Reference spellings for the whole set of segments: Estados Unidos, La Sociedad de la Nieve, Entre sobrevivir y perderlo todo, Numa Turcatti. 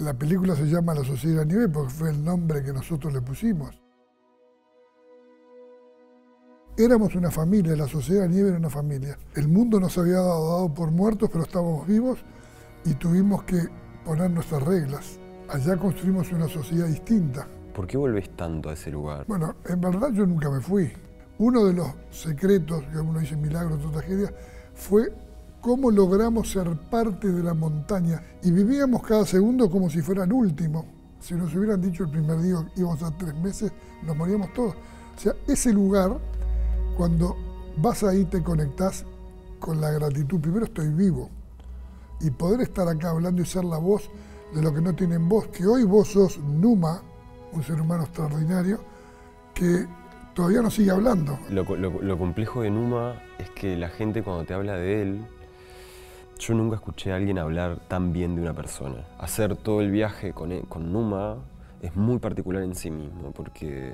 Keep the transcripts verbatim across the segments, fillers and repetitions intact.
La película se llama La Sociedad de la Nieve porque fue el nombre que nosotros le pusimos. Éramos una familia, la Sociedad de la Nieve era una familia. El mundo nos había dado por muertos, pero estábamos vivos y tuvimos que poner nuestras reglas. Allá construimos una sociedad distinta. ¿Por qué volvés tanto a ese lugar? Bueno, en verdad yo nunca me fui. Uno de los secretos, que algunos dicen milagros, otros tragedias, fue cómo logramos ser parte de la montaña y vivíamos cada segundo como si fuera el último. Si nos hubieran dicho el primer día que íbamos a tres meses, nos moríamos todos. O sea, ese lugar, cuando vas ahí te conectás con la gratitud. Primero, estoy vivo. Y poder estar acá hablando y ser la voz de lo que no tienen voz, que hoy vos sos Numa, un ser humano extraordinario, que todavía no sigue hablando. Lo, lo, lo complejo de Numa es que la gente cuando te habla de él, yo nunca escuché a alguien hablar tan bien de una persona. Hacer todo el viaje con, con Numa es muy particular en sí mismo, porque,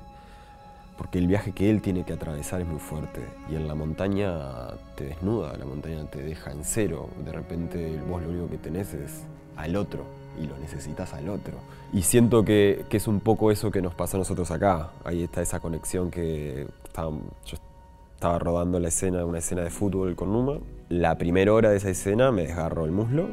porque el viaje que él tiene que atravesar es muy fuerte. Y en la montaña te desnuda, la montaña te deja en cero. De repente vos lo único que tenés es al otro, y lo necesitas al otro. Y siento que, que es un poco eso que nos pasó a nosotros acá. Ahí está esa conexión que estaba, yo estaba rodando la escena, una escena de fútbol con Numa. La primera hora de esa escena me desgarró el muslo,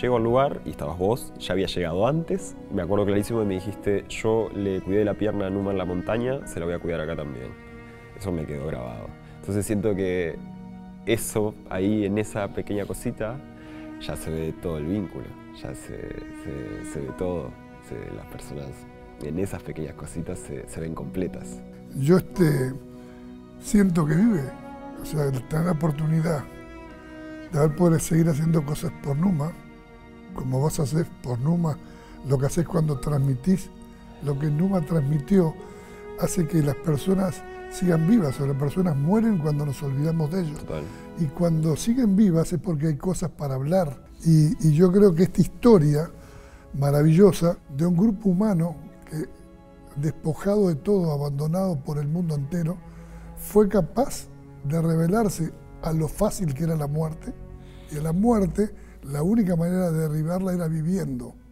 llego al lugar y estabas vos, ya había llegado antes. Me acuerdo clarísimo que me dijiste, yo le cuidé la pierna a Numa en la montaña, se la voy a cuidar acá también. Eso me quedó grabado. Entonces siento que eso, ahí en esa pequeña cosita, ya se ve todo el vínculo, ya se, se, se ve todo. Se, las personas en esas pequeñas cositas se, se ven completas. Yo este, siento que vive, o sea, tener la oportunidad de poder seguir haciendo cosas por Numa, como vos hacés por Numa, lo que hacés cuando transmitís, lo que Numa transmitió, hace que las personas sigan vivas, o las personas mueren cuando nos olvidamos de ellos. Total. Y cuando siguen vivas es porque hay cosas para hablar. Y, y yo creo que esta historia maravillosa de un grupo humano que, despojado de todo, abandonado por el mundo entero, fue capaz de revelarse a lo fácil que era la muerte. Y a la muerte, la única manera de derribarla era viviendo.